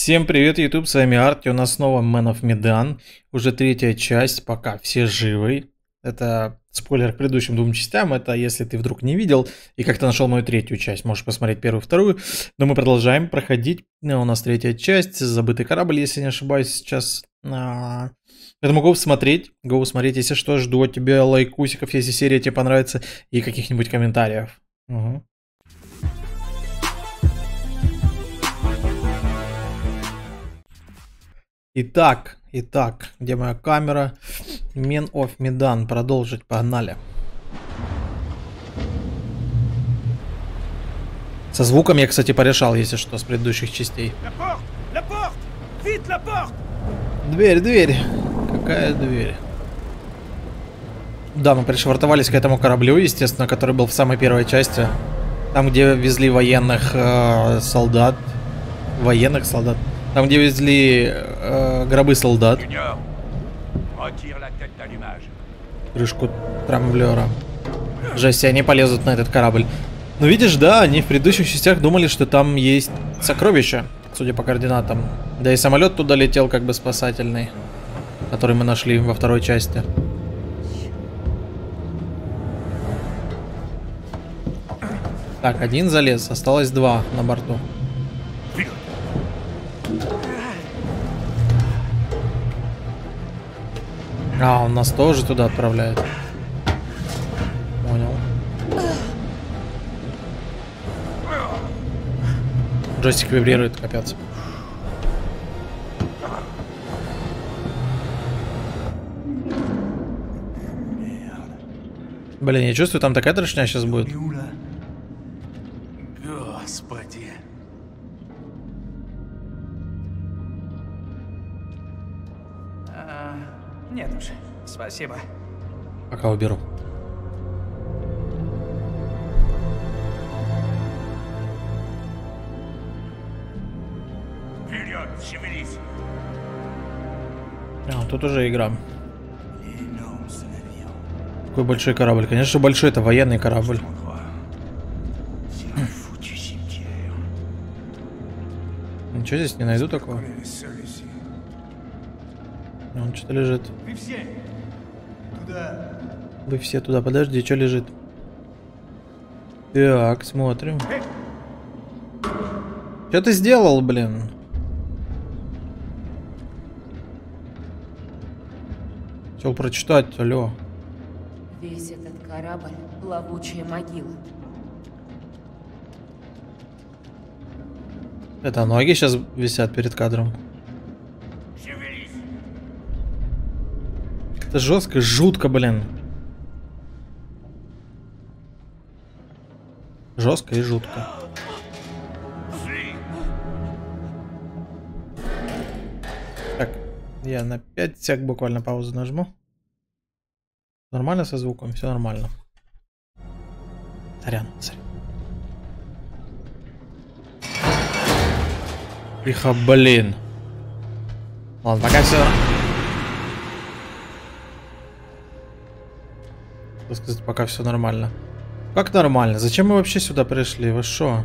Всем привет, YouTube, с вами Арти, у нас снова Man of Medan, уже третья часть, пока все живы. Это спойлер к предыдущим двум частям, это если ты вдруг не видел и как-то нашел мою третью часть, можешь посмотреть первую, вторую. Но мы продолжаем проходить, у нас третья часть, забытый корабль, если не ошибаюсь, сейчас. Поэтому гоу смотреть, если что, жду от тебя лайкусиков, если серия тебе понравится, и каких-нибудь комментариев. Угу. Итак, где моя камера? Man of Medan, продолжить, погнали. Со звуком я, кстати, порешал, если что, с предыдущих частей. Дверь. Какая дверь? Да, мы пришвартовались к этому кораблю, естественно, который был в самой первой части. Там, где везли военных солдат. Там, где везли гробы солдат. Крышку трамблера. Жесть, они полезут на этот корабль. Ну видишь, да, они в предыдущих частях думали, что там есть сокровища, судя по координатам. Да и самолет туда летел как бы спасательный, который мы нашли во второй части. Так, один залез, осталось два на борту. А, он нас тоже туда отправляет. Понял. Джойстик вибрирует, капец. Блин, я чувствую, там такая трешня сейчас будет. Господи. Нет уж, спасибо. Пока уберу. Вперед, шевелись. А, тут уже игра. Какой большой корабль. Конечно, большой, это военный корабль. Ничего здесь не найду такого. Он что-то лежит. Вы все туда. Подожди, что лежит? Так, смотрим. Что ты сделал, блин? Хотел прочитать, алло. Весь этот корабль — плавучая могила. Это ноги сейчас висят перед кадром. Это жестко, жутко, блин. Жестко и жутко. Так, я на 5 сек буквально паузу нажму. Нормально со звуком? Все нормально. Сорян. Тихо, блин. Ладно, пока все. Сказать, пока все нормально. Как нормально? Зачем мы вообще сюда пришли? Вы шо?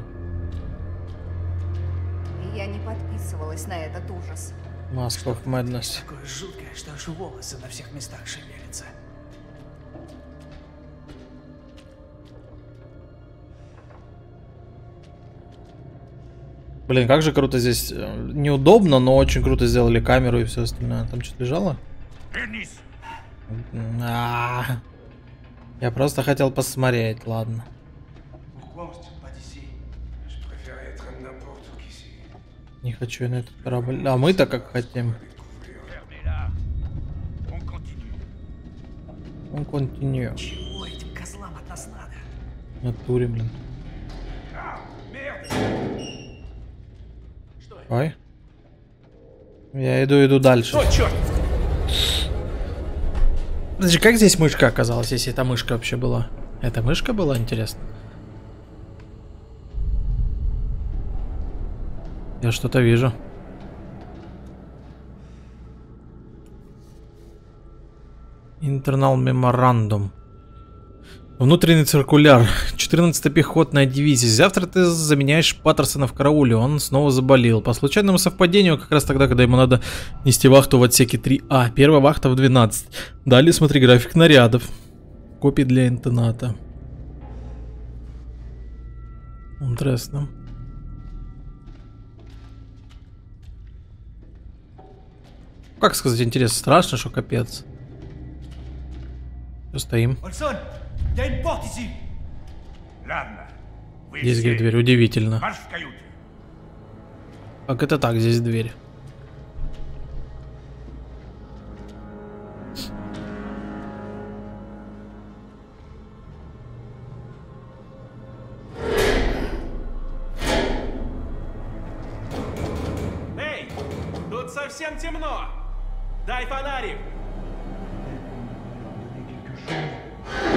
Я не подписывалась на этот ужас. Mask of Madness. Такое жуткое, что аж волосы на всех местах шевелятся. Блин, как же круто здесь. Неудобно, но очень круто сделали камеру и все остальное. Там что-то лежало? Вернись. Я просто хотел посмотреть, ладно. Не хочу я на этот корабль. А мы-то как хотим. Он континью. Чего этим козлам от нас надо? В натуре, блин. Ой. Я иду дальше. Подожди, как здесь мышка оказалась, если эта мышка вообще была? Эта мышка была, интересно. Я что-то вижу. Internal Memorandum. Внутренний циркуляр. 14-я пехотная дивизия. Завтра ты заменяешь Паттерсона в карауле. Он снова заболел. По случайному совпадению, как раз тогда, когда ему надо нести вахту в отсеке 3А. Первая вахта в 12. Далее смотри график нарядов. Копии для интоната. Интересно. Как сказать, интересно, страшно, что капец. Что стоим? Ладно, здесь, говорит, дверь, удивительно. Как это так, здесь дверь? Эй, тут совсем темно. Дай фонарик.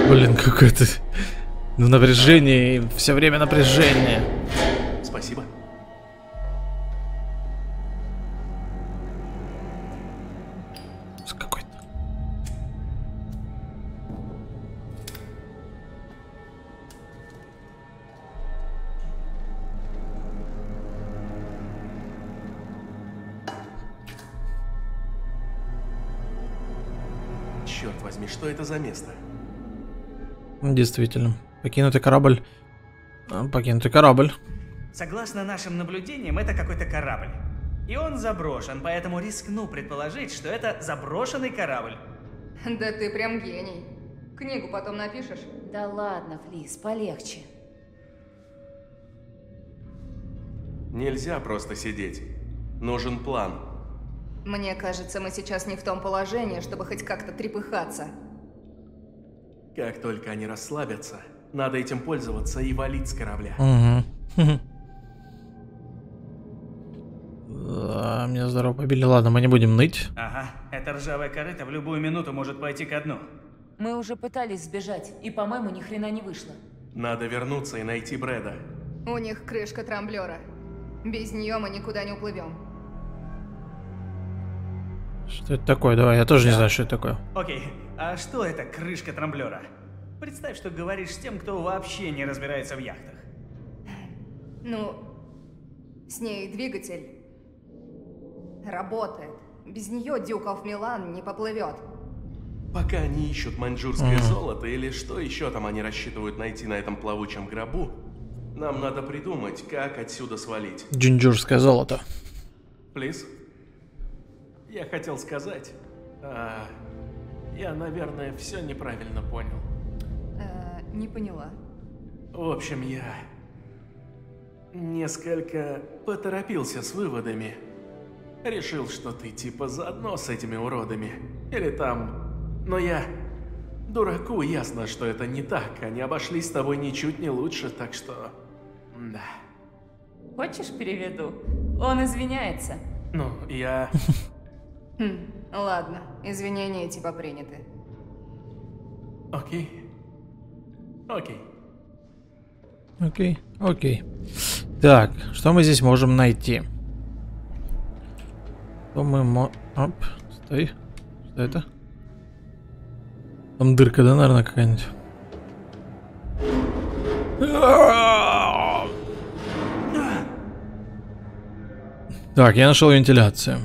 Блин, какое-то напряжение, все время напряжение. Спасибо. Какой-то. Черт возьми, что это за место? Действительно. Покинутый корабль. Покинутый корабль. Согласно нашим наблюдениям, это какой-то корабль. И он заброшен, поэтому рискну предположить, что это заброшенный корабль. Да ты прям гений. Книгу потом напишешь? Да ладно, Флис, полегче. Нельзя просто сидеть. Нужен план. Мне кажется, мы сейчас не в том положении, чтобы хоть как-то трепыхаться. Как только они расслабятся, надо этим пользоваться и валить с корабля. Меня здорово побили. Ладно, мы не будем ныть. Ага, эта ржавая корыта в любую минуту может пойти ко дну. Мы уже пытались сбежать, и, по-моему, ни хрена не вышло. Надо вернуться и найти Брэда. У них крышка трамблера. Без нее мы никуда не уплывем. Что это такое? Давай, я тоже не знаю, что это такое. Окей. А что это крышка трамблера? Представь, что говоришь с тем, кто вообще не разбирается в яхтах. Ну, с ней двигатель работает. Без нее Дюков Милан не поплывет. Пока они ищут маньчжурское золото или что еще там они рассчитывают найти на этом плавучем гробу, нам надо придумать, как отсюда свалить. Джинджурское золото. Плиз, я хотел сказать... Я, наверное, все неправильно понял. Не поняла. В общем, я несколько поторопился с выводами. Решил, что ты типа заодно с этими уродами. Или там... Но я... Дураку ясно, что это не так. Они обошлись с тобой ничуть не лучше, так что... Да. Хочешь, переведу? Он извиняется. Ну, я... Ладно, извинения типа приняты. Окей. Окей. Окей, окей. Так, что мы здесь можем найти? Что мы можем... Оп, стой. Что это? Там дырка, да, наверное, какая-нибудь? Так, я нашел вентиляцию.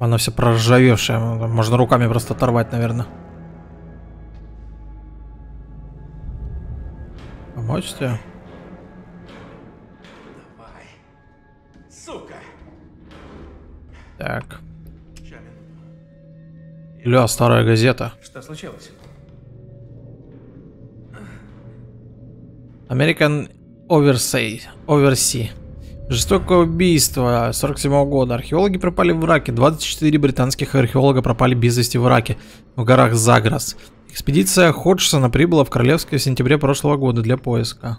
Она вся проржавевшая, можно руками просто оторвать, наверное. Помочь тебе? Давай. Сука. Так. Ля, старая газета. Что случилось? American Oversea. Жестокое убийство 47-го года. Археологи пропали в Ираке. 24 британских археолога пропали без вести в Ираке, в горах Загрос. Экспедиция Ходжсона прибыла в Королевское в сентябре прошлого года для поиска.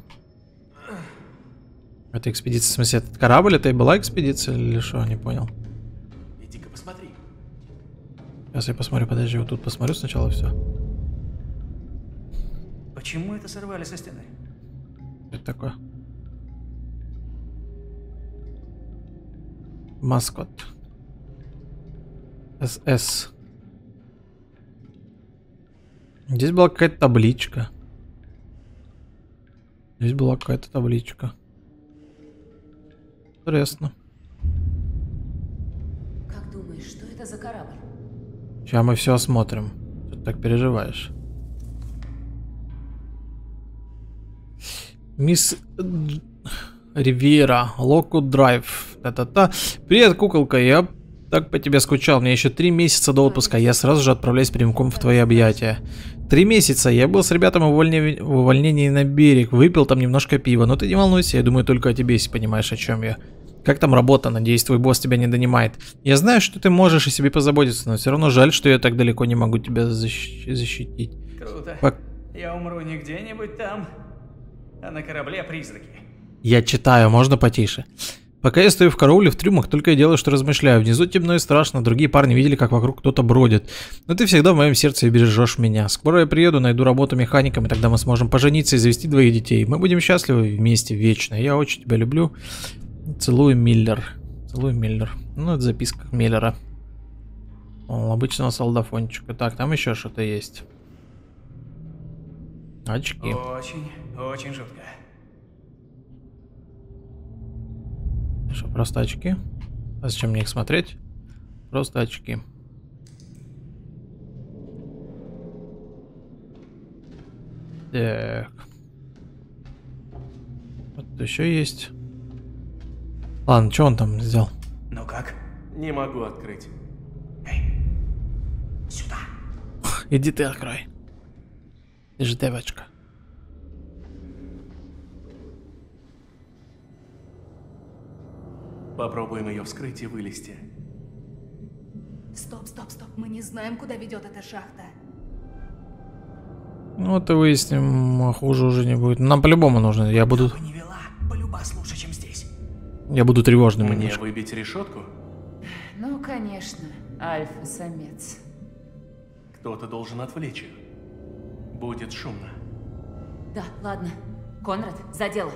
Это экспедиция, в смысле, этот корабль? Это и была экспедиция или что? Не понял. Иди-ка посмотри. Сейчас я посмотрю, подожди, вот тут посмотрю сначала все. Почему это сорвали со стены? Это такое. Маскот. СС. Здесь была какая-то табличка. Здесь была какая-то табличка. Интересно. Как думаешь, что это за корабль? Сейчас мы все осмотрим. Что ты так переживаешь? Мисс Ривера, Локу Драйв. Та-та-та. Привет, куколка. Я так по тебе скучал. Мне еще 3 месяца до отпуска. Я сразу же отправляюсь прямиком в твои объятия. 3 месяца. Я был с ребятами в увольнении на берег. Выпил там немножко пива. Но ты не волнуйся. Я думаю только о тебе, если понимаешь, о чем я. Как там работа? Надеюсь, твой босс тебя не донимает. Я знаю, что ты можешь о себе позаботиться. Но все равно жаль, что я так далеко не могу тебя защитить. Круто. Я умру не где-нибудь там, а на корабле призраки. Я читаю, можно потише? Пока я стою в карауле в трюмах, только и делаю, что размышляю. Внизу темно и страшно, другие парни видели, как вокруг кто-то бродит. Но ты всегда в моем сердце и бережешь меня. Скоро я приеду, найду работу механиком, и тогда мы сможем пожениться и завести 2 детей. Мы будем счастливы вместе вечно. Я очень тебя люблю. Целую, Миллер. Целую, Миллер. Ну, это записка Миллера. О, обычного солдафончика. Так, там еще что-то есть. Очки. Очень, очень жутко. Что, просто очки? А зачем мне их смотреть? Просто очки. Так. Вот еще есть. Ладно, что он там взял? Ну как? Не могу открыть. Эй, сюда. Иди ты открой. Ты же девочка. Попробуем ее вскрыть и вылезти. Стоп, стоп, стоп. Мы не знаем, куда ведет эта шахта. Ну, это выясним. Хуже уже не будет. Нам по-любому нужно. Я буду... Не вела, полюбас лучше, чем здесь. Я буду тревожным. Мне немножко. Выбить решетку? Ну, конечно. Альфа-самец. Кто-то должен отвлечь ее. Будет шумно. Да, ладно. Конрад, за дело.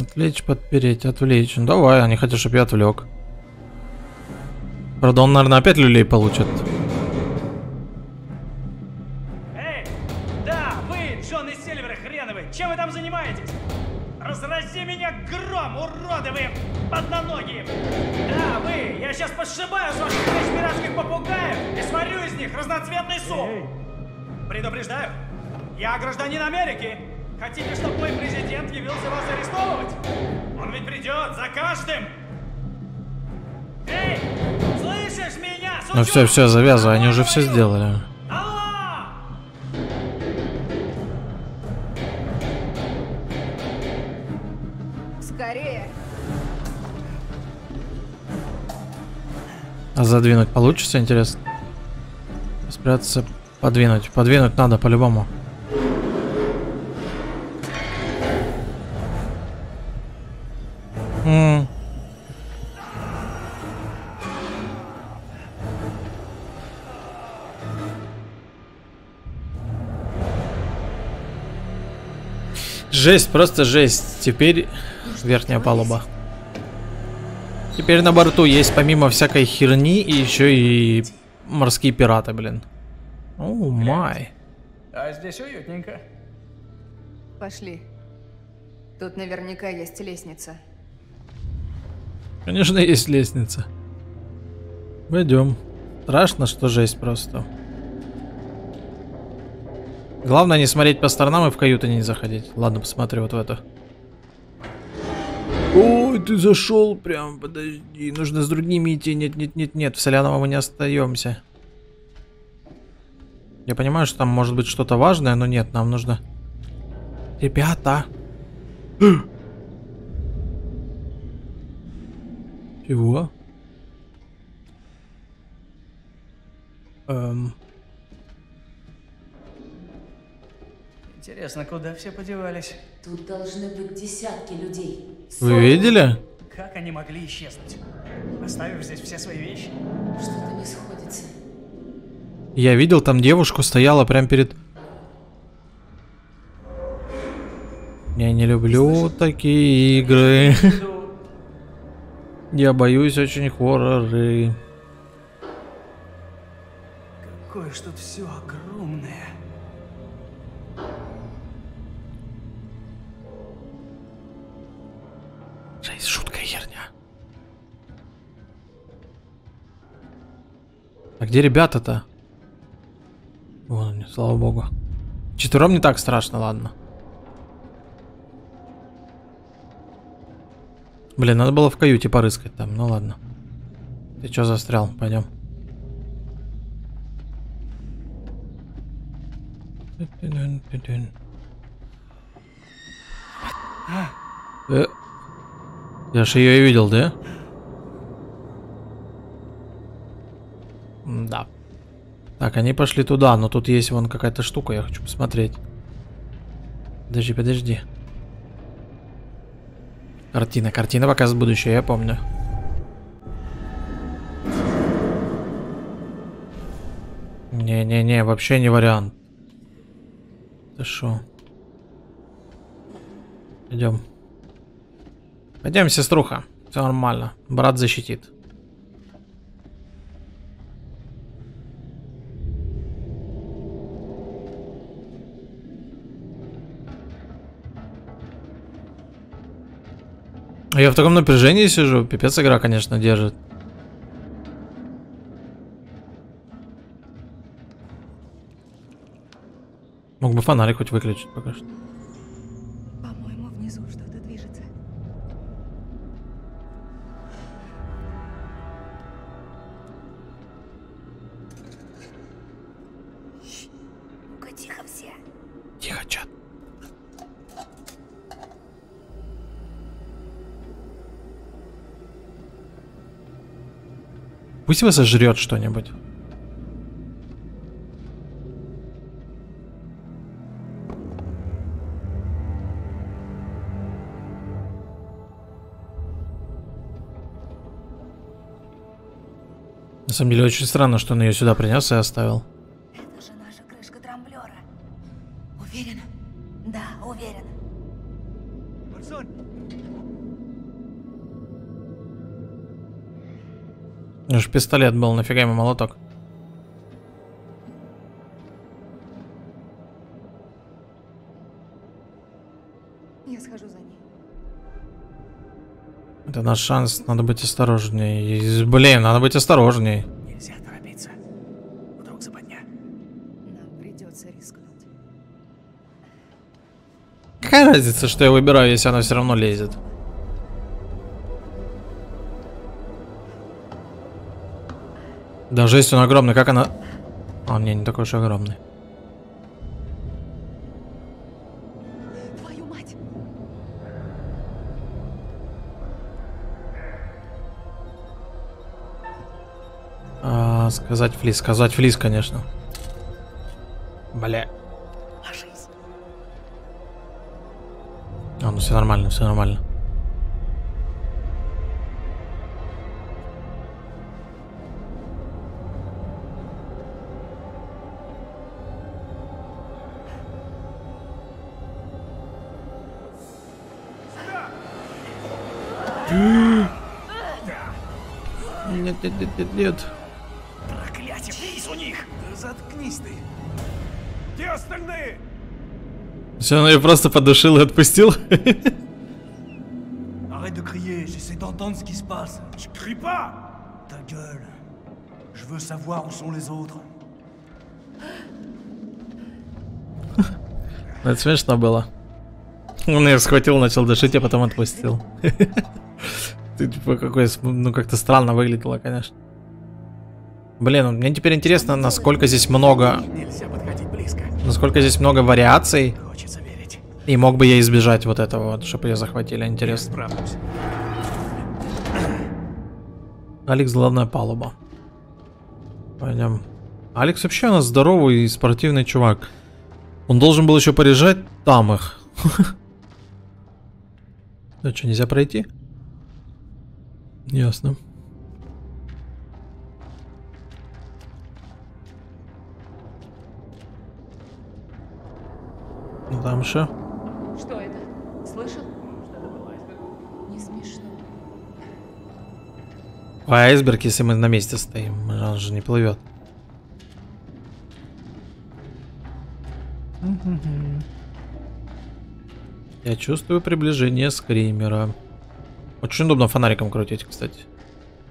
Отвлечь, подпереть, отвлечь. Ну, давай, они хотят, чтобы я отвлек. Правда, он, наверное, опять люлей получит. Эй! Да, вы, Джон и Сильверы, хреновы! Чем вы там занимаетесь? Разрази меня гром, уроды вы подноногие! Да, вы! Я сейчас подшибаю с ваших пиратских попугаев и сварю из них разноцветный суп! Эй. Предупреждаю, я гражданин Америки! Хотите, чтобы мой президент явился вас арестовывать? Он ведь придет за каждым! Эй! Слышишь меня, сучок? Ну все, все, завязывай, они уже все сделали. Алло! Скорее! А задвинуть получится, интересно? Спрятаться, подвинуть. Подвинуть надо по-любому. Жесть, просто жесть. Теперь верхняя палуба. Теперь на борту есть помимо всякой херни и еще и морские пираты, блин. О, май. А здесь уютненько. Пошли. Тут наверняка есть лестница. Конечно, есть лестница. Пойдем. Страшно, что жесть просто. Главное не смотреть по сторонам и в каюты не заходить. Ладно, посмотрю вот в это. Ой, ты зашел прям, подожди. Нужно с другими идти. Нет, нет, нет, нет. В Соляново мы не остаемся. Я понимаю, что там может быть что-то важное, но нет, нам нужно... Ребята! Чего? Интересно, куда все подевались? Тут должны быть десятки людей. Вы видели? Как они могли исчезнуть? Оставив здесь все свои вещи? Что-то не сходится. Я видел, там девушку стояла прям перед... Я не люблю такие игры. Я боюсь очень хорроры. Какое ж тут все огромное. Жесть, шуткая херня. А где ребята-то? Вон они, слава богу. Четвером не так страшно, ладно. Блин, надо было в каюте порыскать там, ну ладно. Ты чё застрял? Пойдем. Я же ее и видел, да? Да. Так, они пошли туда, но тут есть вон какая-то штука, я хочу посмотреть. Подожди, подожди. Картина, картина показывает будущее, я помню. Не-не-не, вообще не вариант. Да шо? Идем. Пойдем, сеструха. Все нормально. Брат защитит. Я в таком напряжении сижу. Пипец, игра, конечно, держит. Мог бы фонарик хоть выключить пока что. По-моему, внизу что-то движется. Ну-ка, тихо все. Тихо, чат. Пусть его сожрет что-нибудь. На самом деле очень странно, что он ее сюда принес и оставил. Это же наша крышка трамблера. Уверен? Да, уверен. Уж пистолет был, нафига ему молоток. Я схожу за ней. Это наш шанс, надо быть осторожней. Блин, надо быть осторожней. Нельзя торопиться. Вдруг западня. Нам придется рискнуть. Какая разница, что я выбираю, если она все равно лезет? Даже если он огромный, как она... А, не такой уж огромный. Твою мать. А, сказать Флис, конечно. Бля. А, ну все нормально, все нормально. Нет. Проклятие, Флис у них. Да заткнись ты. Где остальные? Все, он ее просто подушил и отпустил. Arrête de crier, j'essaie d'entendre ce qui se passe. Je crie pas. Ta gueule. Je veux savoir où sont les autres. Это смешно было. Он ее схватил, начал дышить, а потом отпустил. Ты типа какой, ну как-то странно выглядело, конечно. Блин, мне теперь интересно, насколько здесь много, насколько здесь много вариаций. И мог бы я избежать вот этого, вот, чтобы ее захватили, интересно. Алекс, главная палуба. Пойдем. Алекс вообще у нас здоровый и спортивный чувак. Он должен был еще порежать там их. Ну что, нельзя пройти? Ясно. Ну там что? Что это? Слышал? Что-то было. Не смешно. А айсберг, если мы на месте стоим, он же не плывет. Я чувствую приближение скримера. Очень удобно фонариком крутить, кстати.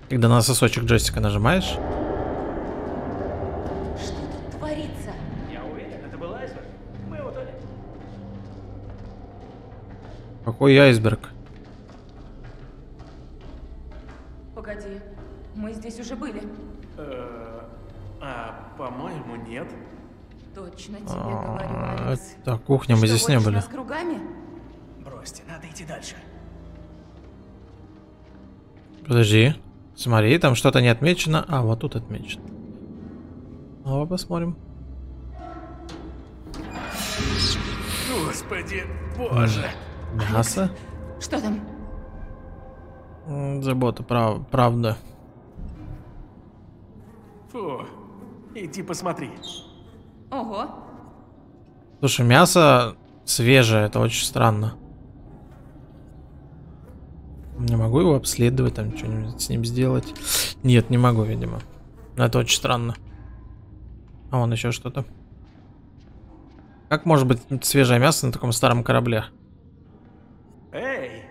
Когда на сосочек джойстика нажимаешь. Что тут творится? Я уверен, это был айсберг. Мы его дали. Какой айсберг? Погоди, мы здесь уже были. А, по-моему, нет. Точно тебе говорю, Лиз. Так, кухня, мы здесь не были. Бросьте, надо идти дальше. Подожди. Смотри, там что-то не отмечено. А, вот тут отмечено. Давай посмотрим. Господи, боже. Мясо? Что там? Забота, правда. Фу, иди посмотри. Ого. Слушай, мясо свежее, это очень странно. Не могу его обследовать, там что-нибудь с ним сделать. Нет, не могу, видимо. Это очень странно. А вон еще что-то. Как может быть свежее мясо на таком старом корабле? Эй!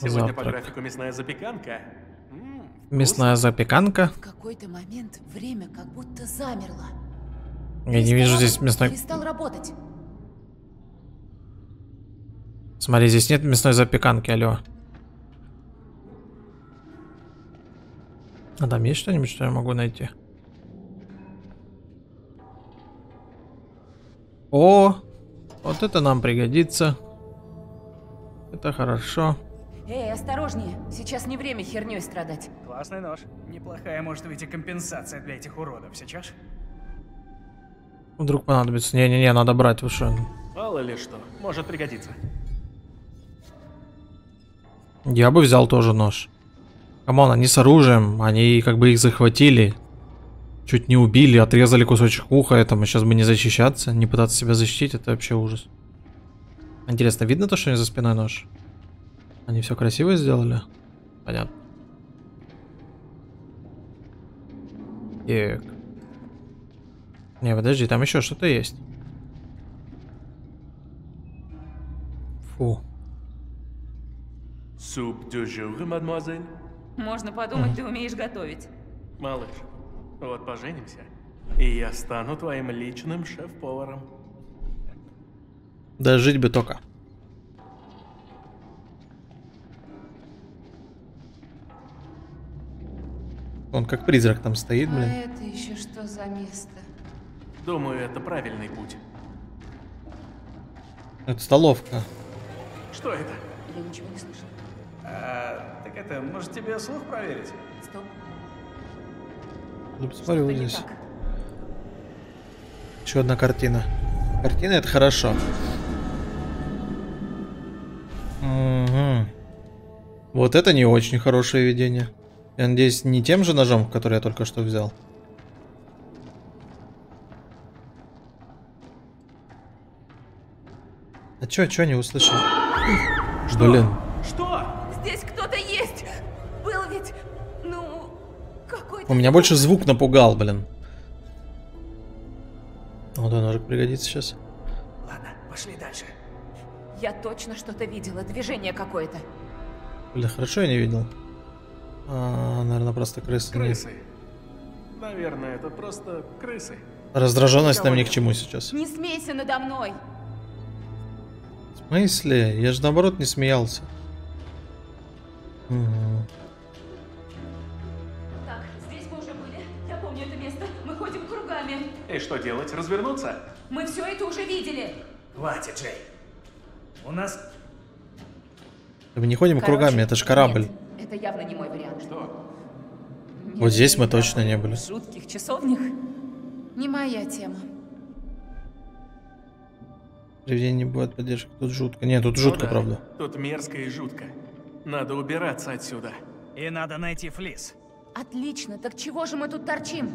Сегодня по графику мясная запеканка. Мясная запеканка. В какой-то момент время как будто замерло. Я не вижу здесь мясной... Перестал работать. Смотри, здесь нет мясной запеканки, алло. А там есть что-нибудь, что я могу найти? О, вот это нам пригодится. Это хорошо. Эй, осторожнее. Сейчас не время херней страдать. Классный нож. Неплохая может выйти компенсация для этих уродов. Сейчас? Вдруг понадобится. Не-не-не, надо брать выше. Мало ли что. Может пригодиться. Я бы взял тоже нож. Камон, они с оружием, они как бы их захватили, чуть не убили, отрезали кусочек уха, этому сейчас бы не защищаться, не пытаться себя защитить, это вообще ужас. Интересно, видно то, что у них за спиной нож? Они все красиво сделали? Понятно. Так. Не, подожди, там еще что-то есть. Фу. Суп дю жюр, мадемуазель. Можно подумать, ты умеешь готовить. Малыш, вот поженимся, и я стану твоим личным шеф-поваром. Да жить бы только. Он как призрак там стоит, блин. А это еще что за место? Думаю, это правильный путь. Это столовка. Что это? Я ничего не слышала. Так это, может тебе слух проверить? Стоп. Ну посмотри вот здесь. Еще одна картина. Картина это хорошо. Угу. Вот это не очень хорошее видение. Я надеюсь, не тем же ножом, который я только что взял. А чё не услышал? Что? Блин. Что? Здесь кто-то есть. Был ведь, ну, какой-то... У меня больше звук напугал, блин. Вот он уже пригодится сейчас. Ладно, пошли дальше. Я точно что-то видела, движение какое-то. Блин, хорошо я не видел. А, наверное, просто крысы. Крысы. Наверное, это просто крысы. Раздраженность нам ни к чему сейчас. Не смейся надо мной. В смысле? Я же наоборот не смеялся. Угу. Так, здесь мы уже были. Я помню это место. Мы ходим кругами. И что делать? Развернуться? Мы все это уже видели. Хватит, Джей. У нас... Мы не ходим кругами, это же корабль. Нет, это явно не мой вариант. Что? Нет, вот здесь мы точно не были. В жутких часовнях? Не моя тема. Привидение не будет поддержки. Тут жутко. Нет, тут жутко, да. Правда. Тут мерзко и жутко. Надо убираться отсюда. И надо найти Флис. Отлично, так чего же мы тут торчим?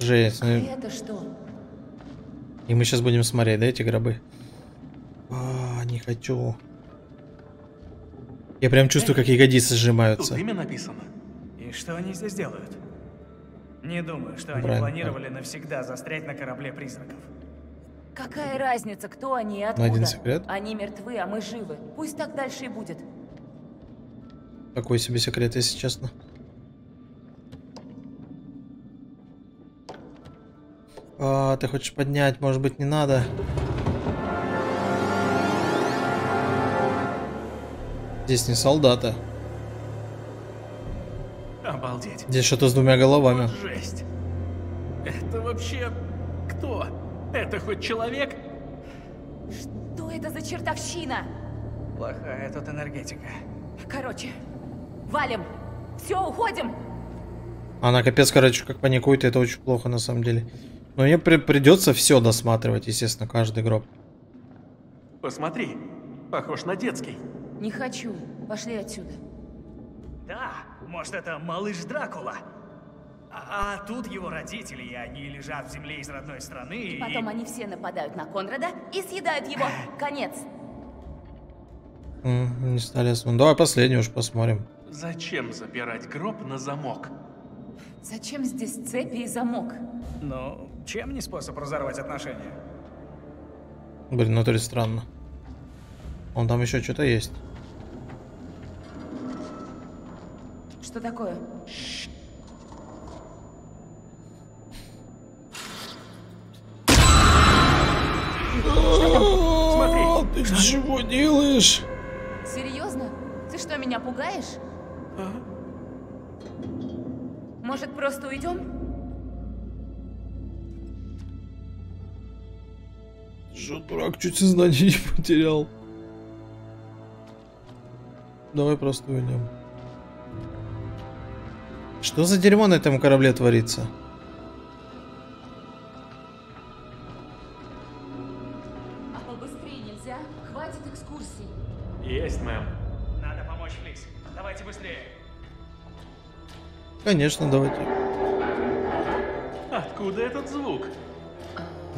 Жесть. А это что? И мы сейчас будем смотреть, да, эти гробы? А, не хочу. Я прям чувствую, как ягодицы сжимаются. Тут имя написано. И что они здесь делают? Не думаю, что они планировали навсегда застрять на корабле призраков. Какая разница, кто они и откуда? Они мертвы, а мы живы. Пусть так дальше и будет. Такой себе секрет, если честно. А, ты хочешь поднять? Может быть, не надо? Здесь не солдата. Обалдеть. Здесь что-то с двумя головами. Вот жесть. Это вообще кто? Это хоть человек? Что это за чертовщина? Плохая тут энергетика. Короче, валим. Все, уходим. Она капец, короче, как паникует, это очень плохо на самом деле. Но мне придется все досматривать, естественно, каждый гроб. Посмотри, похож на детский. Не хочу. Пошли отсюда. Да, может, это малыш Дракула. А тут его родители, и они лежат в земле из родной страны. И потом они все нападают на Конрада и съедают его. Конец. Не стали. Ну, давай последний уж посмотрим. Зачем запирать гроб на замок? Зачем здесь цепи и замок? Ну, чем не способ разорвать отношения? Блин, ну то ли странно. Он там еще что-то есть. Что такое? Что там? Смотри. Ты чего делаешь? Серьезно? Ты что, меня пугаешь? А? Может, просто уйдем? Что, дурак, чуть сознание не потерял. Давай просто уйдем. Что за дерьмо на этом корабле творится? А побыстрее нельзя? Хватит экскурсий. Есть, мэм. Надо помочь, Флис. Давайте быстрее. Конечно, давайте. Откуда этот звук?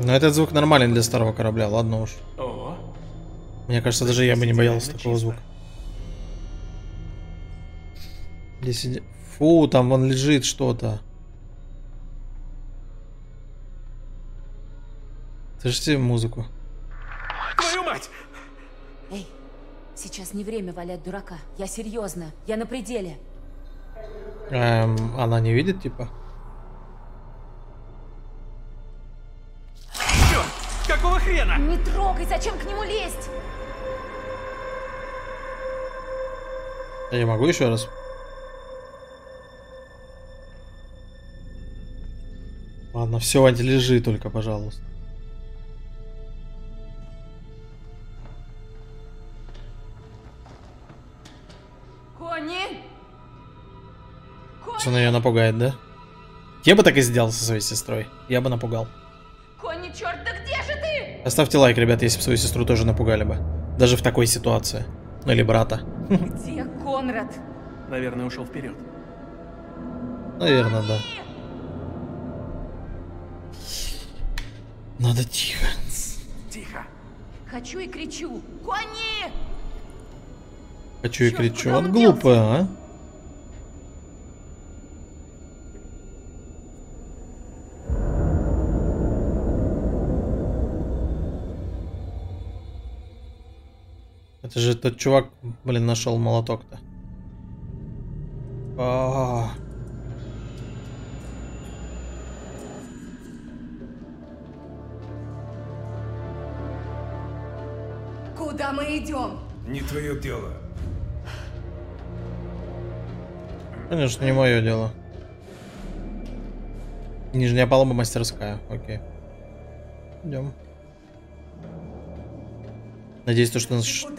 Но этот звук нормален для старого корабля, ладно уж. О. Мне кажется, даже я бы не боялся такого звука. Здесь... Фу, там вон лежит что-то. Слышите музыку? Твою мать! Эй, сейчас не время валять дурака. Я серьезно, я на пределе. Она не видит, типа? Черт, какого хрена? Не трогай, зачем к нему лезть? Я могу еще раз? Ладно, все, лежи только, пожалуйста. Конни! Конни! Она ее напугает, да? Я бы так и сделал со своей сестрой. Я бы напугал. Конни, черт, да где же ты? Оставьте лайк, ребят, если бы свою сестру тоже напугали бы. Даже в такой ситуации. Ну или брата. Где Конрад? Наверное, ушел вперед. Наверное, да. Надо тихо. Тихо. Хочу и кричу. Конни! Хочу и кричу. Вот глупая, а? Это же тот чувак, блин, нашел молоток-то. А-а-а. Куда мы идем? Не твое дело. Конечно, не мое дело. Нижняя палуба, мастерская. Окей. Идем. Надеюсь, то, что нас что-то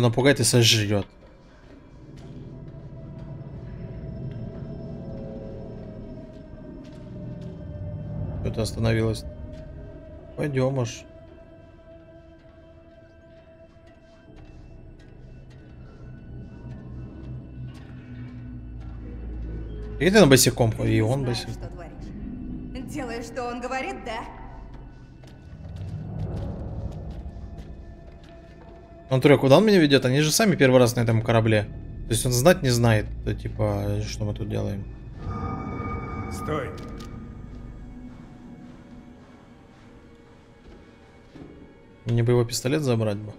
напугает и сожрет. Что-то остановилось. Пойдем уж. И ты на босиком, и он босиком. Делаешь, что он говорит, да? Ну, трек, куда он меня ведет? Они же сами первый раз на этом корабле. То есть он знать не знает, да, типа, что мы тут делаем. Стой. Мне бы его пистолет забрать бы.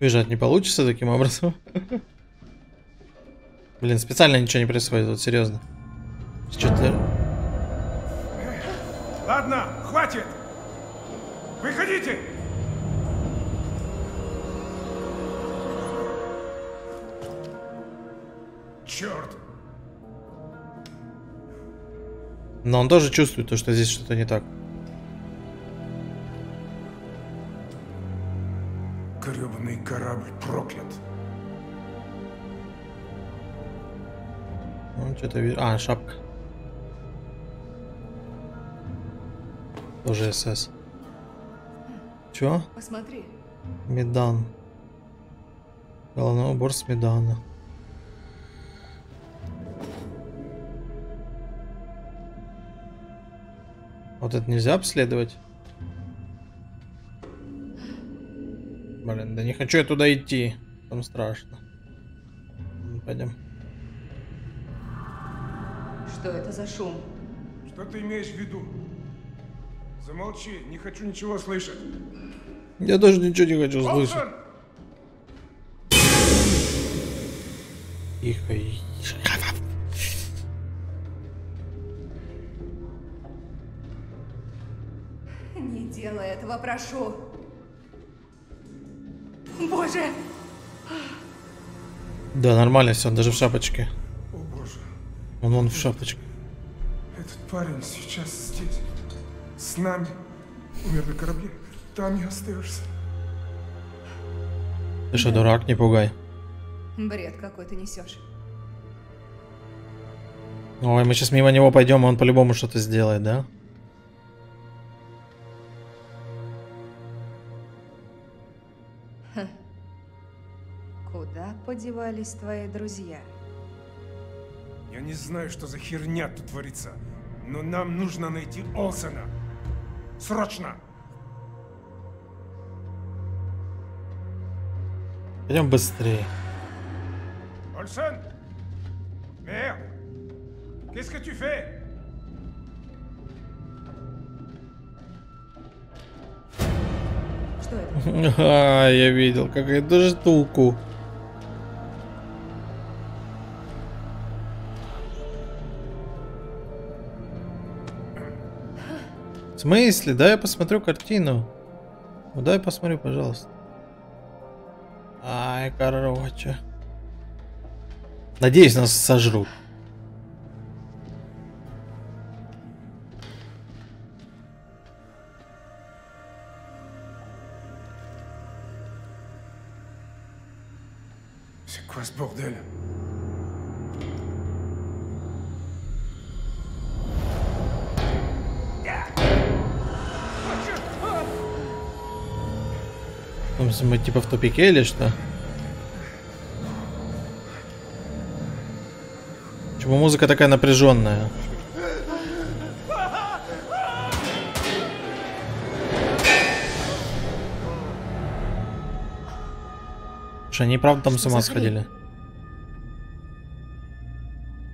Бежать не получится таким образом. Блин, специально ничего не происходит, вот серьезно. Что-то... Ладно, хватит! Выходите! Черт! Но он тоже чувствует то, что здесь что-то не так. Гребаный корабль проклят. Он что-то видит. А, шапка. Тоже СС. Чё? Посмотри. Медан. Головной убор с Медана. Вот это нельзя обследовать. Блин, да не хочу я туда идти. Там страшно. Пойдем. Что это за шум? Что ты имеешь в виду? Замолчи, не хочу ничего слышать. Я тоже ничего не хочу слышать. Тихо. Не делай этого, прошу. Боже. Да, нормально все, он даже в шапочке. О, боже. Он вон в шапочке. Этот парень сейчас здесь. С нами. Умер на корабле. Там не остаешься. Ты что, дурак, не пугай. Бред какой ты несешь. Ой, мы сейчас мимо него пойдем, он по-любому что-то сделает, да? Куда подевались твои друзья? Я не знаю, что за херня тут творится, но нам нужно найти Олсона. Срочно! Идем быстрее. Олсон! Мэр! Qu'est-ce que tu fais? Что это? А, я видел какую-то штуку. В смысле? Дай я посмотрю картину. Ну, дай я посмотрю, пожалуйста. Ай, короче. Надеюсь, нас сожрут. C'est quoi ce bordel? Мы типа в тупике или что? Почему музыка такая напряженная? Слушай, они правда там с ума сходили?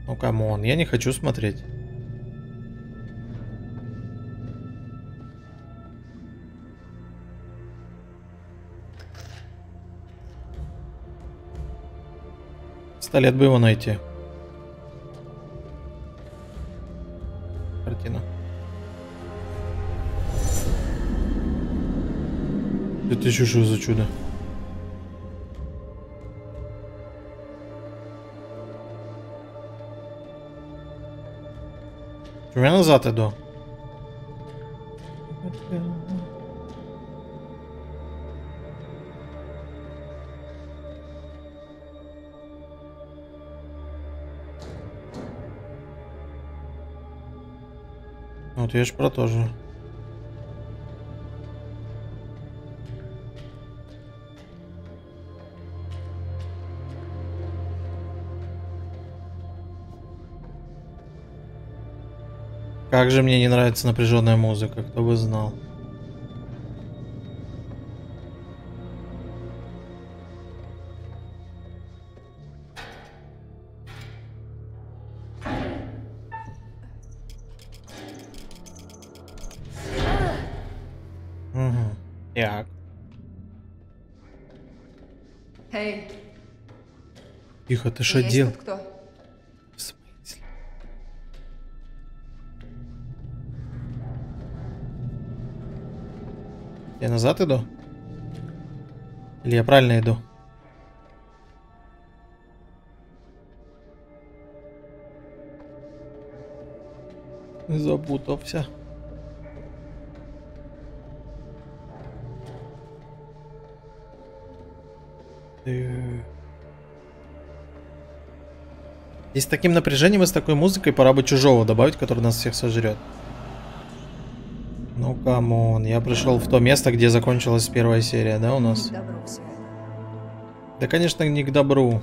Ну камон, я не хочу смотреть. Пистолет бы его найти. Картина. Это еще что за чудо? У меня назад иду. Вот я же про то же. Как же мне не нравится напряженная музыка, кто бы знал. Тихо, ты что делал? Кто? В смысле? Я назад иду? Или я правильно иду? Запутался. Ты... И с таким напряжением и с такой музыкой пора бы чужого добавить, который нас всех сожрет. Ну камон, я пришел в то место, где закончилась первая серия, да, у нас? Да, конечно, не к добру.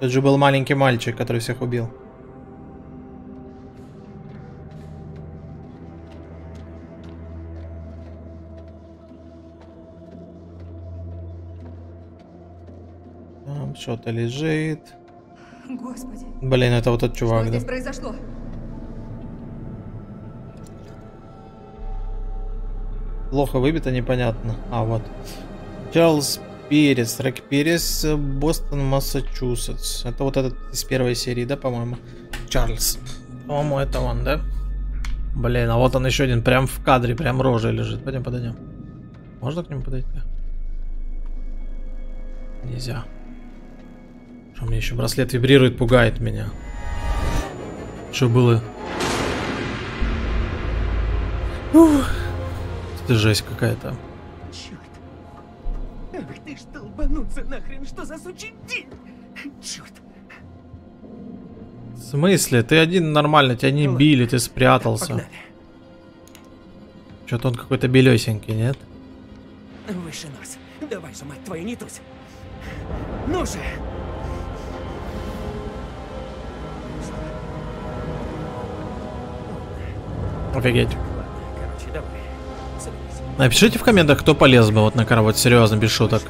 Тут же был маленький мальчик, который всех убил. Что-то лежит. Господи. Блин, это вот тот чувак. Что здесь произошло? Плохо выбито, непонятно. А вот. Чарльз Перес, Рэк Перес, Бостон, Массачусетс. Это вот этот из первой серии, да, по-моему? Чарльз. По-моему, это он, да? Блин, а вот он еще один, прям в кадре, прям рожей лежит. Пойдем подойдем. Можно к нему подойти? Нельзя. У меня еще браслет вибрирует, пугает меня. Что было? Ух, это жесть какая-то. Черт. Ах ты ж долбануться нахрен, что за сучий день? Черт. В смысле? Ты один нормально, тебя не били, ты спрятался. Что-то он какой-то белесенький, нет? Выше нас. Давай же, мать твою, не тусь. Ну же. Офигеть. Напишите в комментах, кто полез бы вот на кора, вот серьезно, без шуток.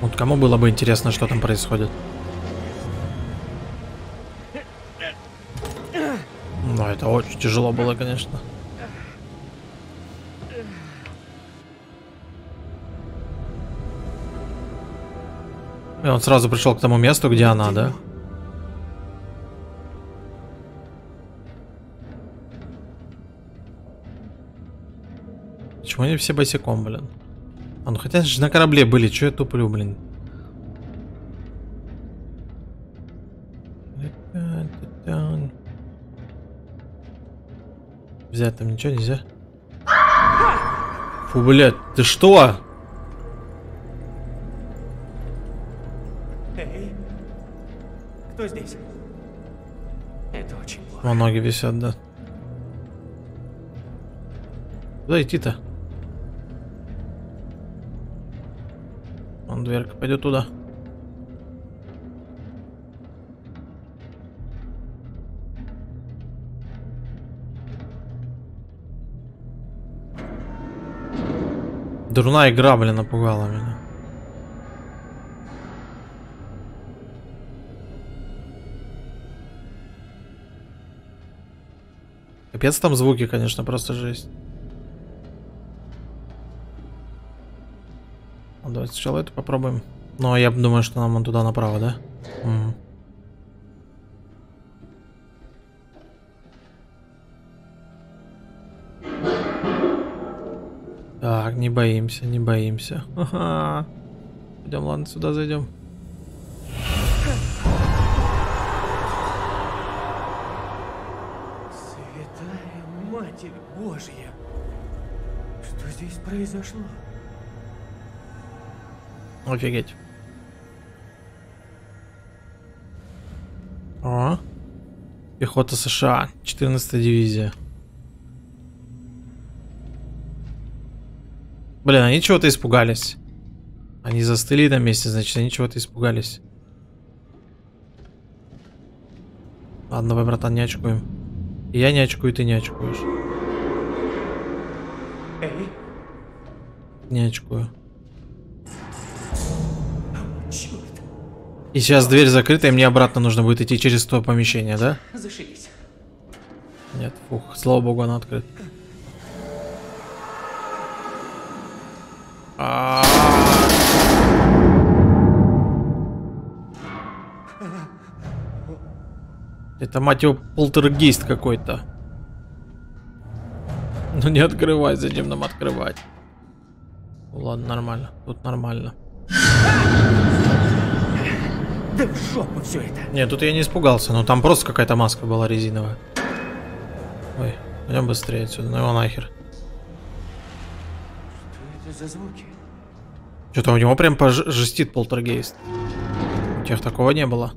Вот кому было бы интересно, что там происходит. Но это очень тяжело было, конечно. И он сразу пришел к тому месту, где она, да? Почему они все босиком, блин? А ну хотя же на корабле были, что я туплю, блин? Взять там ничего нельзя? Фу, блядь, ты что? Эй, кто здесь? Это очень плохо. О, ноги висят, да. Куда идти-то? Он дверка пойдет туда. Дурная игра, блин, напугала меня. Капец, там звуки, конечно, просто жесть. Давайте сначала это попробуем. Но я думаю, что нам он туда направо, да? Угу. Так, не боимся, не боимся. Ага. Идем, ладно, сюда зайдем. Святая Матерь Божья! Что здесь произошло? Офигеть. О. Пехота США. 14-я дивизия. Блин, они чего-то испугались. Они застыли на месте, значит, они чего-то испугались. Ладно, давай, братан, не очкуем. Я не очкую, ты не очкуешь. Не очкую. И сейчас дверь закрыта, и мне обратно нужно будет идти через то помещение, да? Зашибись. Нет, фух, слава богу, она открыта. Это, мать его, полтергейст какой-то. Ну не открывай, зачем нам открывать? Ладно, нормально, тут нормально. Да в жопу все это. Нет, тут я не испугался, но там просто какая-то маска была резиновая. Ой, пойдем быстрее отсюда, ну его нахер. Что это за звуки? Что-то у него прям пожестит полтергейст. У тех такого не было.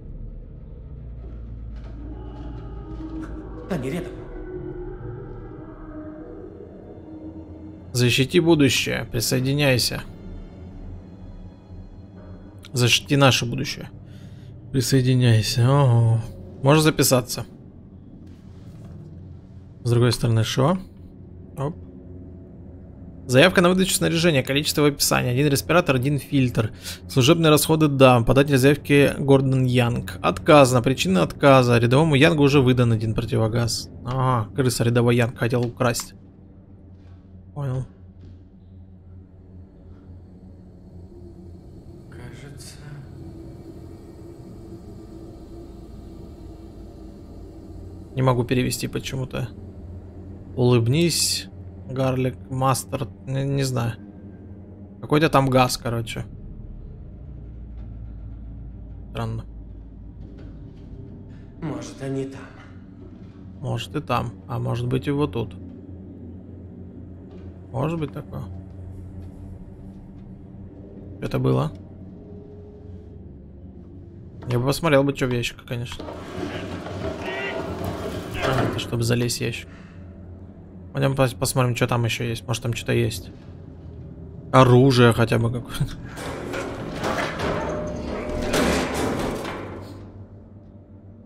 Они рядом. Защити будущее, присоединяйся. Защити наше будущее. Присоединяйся. Ого. Можешь записаться. С другой стороны, шо? Оп. Заявка на выдачу снаряжения. Количество в описании. 1 респиратор, 1 фильтр. Служебные расходы, да. Податель заявки Гордон Янг. Отказано. Причина отказа. Рядовому Янгу уже выдан 1 противогаз. Ага, крыса рядовой Янг хотел украсть. Понял. Не могу перевести почему-то. Улыбнись, гарлик, мастер, не знаю. Какой-то там газ, короче. Странно. Может, они там. Может и там, а может быть и вот тут. Может быть такое. Что это было? Я бы посмотрел бы, что в ящике, конечно. Это чтобы залезть в ящик. Пойдем посмотрим, что там еще есть. Может, там что-то есть. Оружие хотя бы какое-то.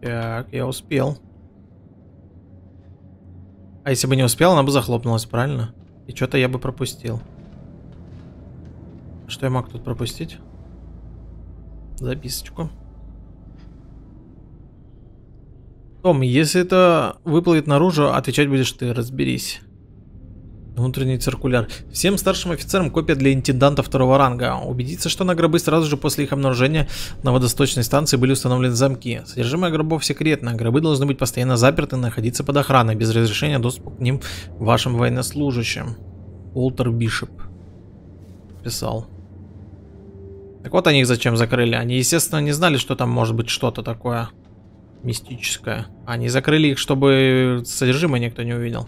Так, я успел. А если бы не успел, она бы захлопнулась, правильно? И что-то я бы пропустил. Что я мог тут пропустить? Записочку. Том, если это выплывет наружу, отвечать будешь ты, разберись. Внутренний циркуляр. Всем старшим офицерам копия для интенданта 2-го ранга. Убедиться, что на гробы сразу же после их обнаружения на водосточной станции были установлены замки. Содержимое гробов секретно. Гробы должны быть постоянно заперты и находиться под охраной. Без разрешения доступа к ним вашим военнослужащим. Уолтер Бишоп писал. Так вот они их зачем закрыли. Они, естественно, не знали, что там может быть что-то такое мистическое. Они закрыли их, чтобы содержимое никто не увидел.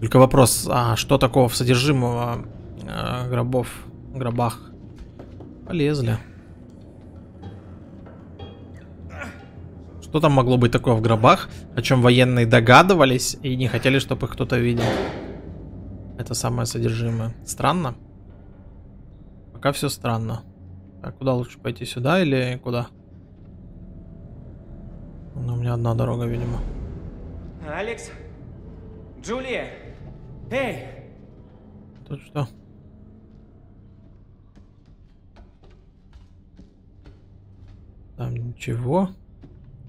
Только вопрос, а что такого в содержимого гробах? Полезли. Что там могло быть такое в гробах, о чем военные догадывались и не хотели, чтобы их кто-то видел? Это самое содержимое. Странно? Пока все странно. А куда лучше пойти, сюда или куда? Но у меня одна дорога, видимо. Алекс? Джулия? Эй! Тут что? Там ничего.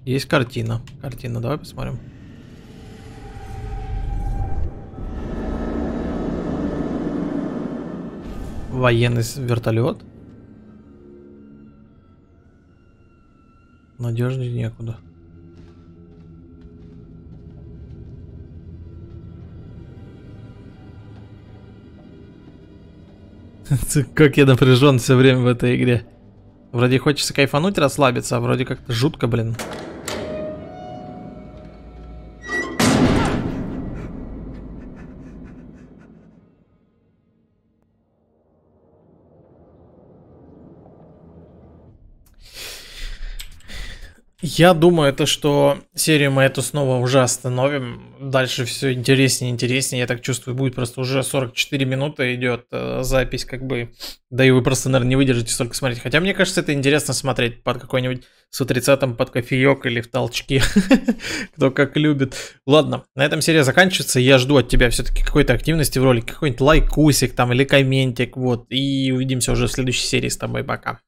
Есть картина. Картина, давай посмотрим. Военный вертолет. Надежнее некуда. Как я напряжен все время в этой игре. Вроде хочется кайфануть, расслабиться, а вроде как-то жутко, блин. Я думаю, это что серию мы эту снова уже остановим. Дальше все интереснее и интереснее. Я так чувствую, будет просто уже 44 минуты идет запись, как бы. Да и вы просто, наверное, не выдержите столько смотреть. Хотя, мне кажется, это интересно смотреть под какой-нибудь с утрицатом, под кофеек или в толчке. Кто как любит. Ладно, на этом серия заканчивается. Я жду от тебя все-таки какой-то активности в ролике. Какой-нибудь лайкусик там или комментик. Вот. И увидимся уже в следующей серии с тобой. Пока.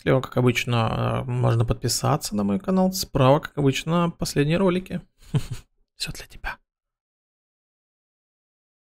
Слева, как обычно, можно подписаться на мой канал. Справа, как обычно, последние ролики. Все для тебя.